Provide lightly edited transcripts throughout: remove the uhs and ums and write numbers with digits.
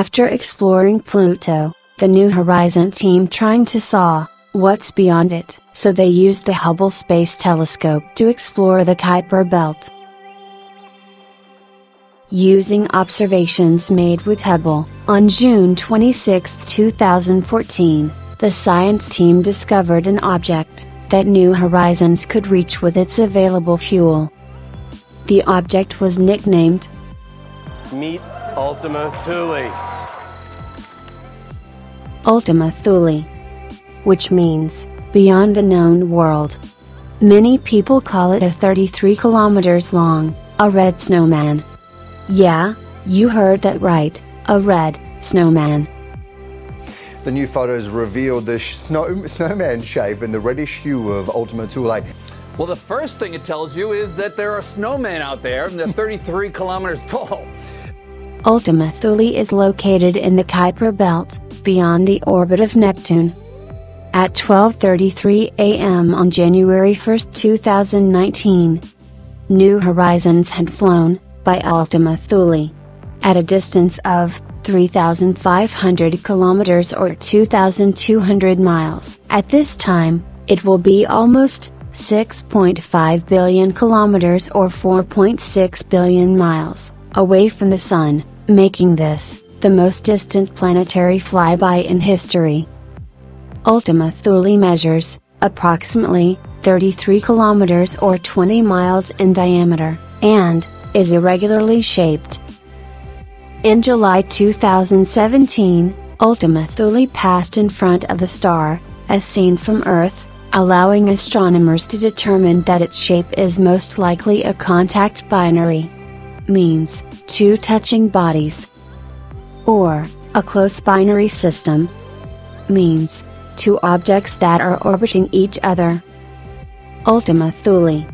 After exploring Pluto, the New Horizons team trying to saw what's beyond it, so they used the Hubble Space Telescope to explore the Kuiper Belt. Using observations made with Hubble, on June 26, 2014, the science team discovered an object that New Horizons could reach with its available fuel. The object was nicknamed "Meet Ultima Thule." Ultima Thule, which means beyond the known world. Many people call it a 33 kilometers long, a red snowman. Yeah, you heard that right, a red snowman. The new photos revealed the snowman shape and the reddish hue of Ultima Thule. Well, the first thing it tells you is that there are snowmen out there and they're 33 kilometers tall. Ultima Thule is located in the Kuiper Belt, beyond the orbit of Neptune. At 12:33 a.m. on January 1, 2019, New Horizons had flown by Ultima Thule at a distance of 3,500 kilometers or 2,200 miles. At this time, it will be almost 6.5 billion kilometers or 4.6 billion miles away from the Sun, making this the most distant planetary flyby in history. Ultima Thule measures approximately 33 kilometers or 20 miles in diameter, and is irregularly shaped. In July 2017, Ultima Thule passed in front of a star, as seen from Earth, allowing astronomers to determine that its shape is most likely a contact binary, means two touching bodies, or a close binary system, means two objects that are orbiting each other. Ultima Thule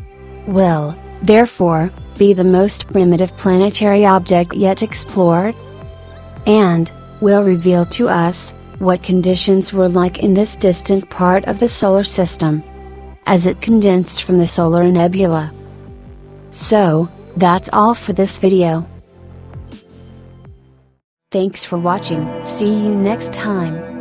will, therefore, be the most primitive planetary object yet explored, and will reveal to us what conditions were like in this distant part of the solar system, as it condensed from the solar nebula. So, that's all for this video. Thanks for watching. See you next time.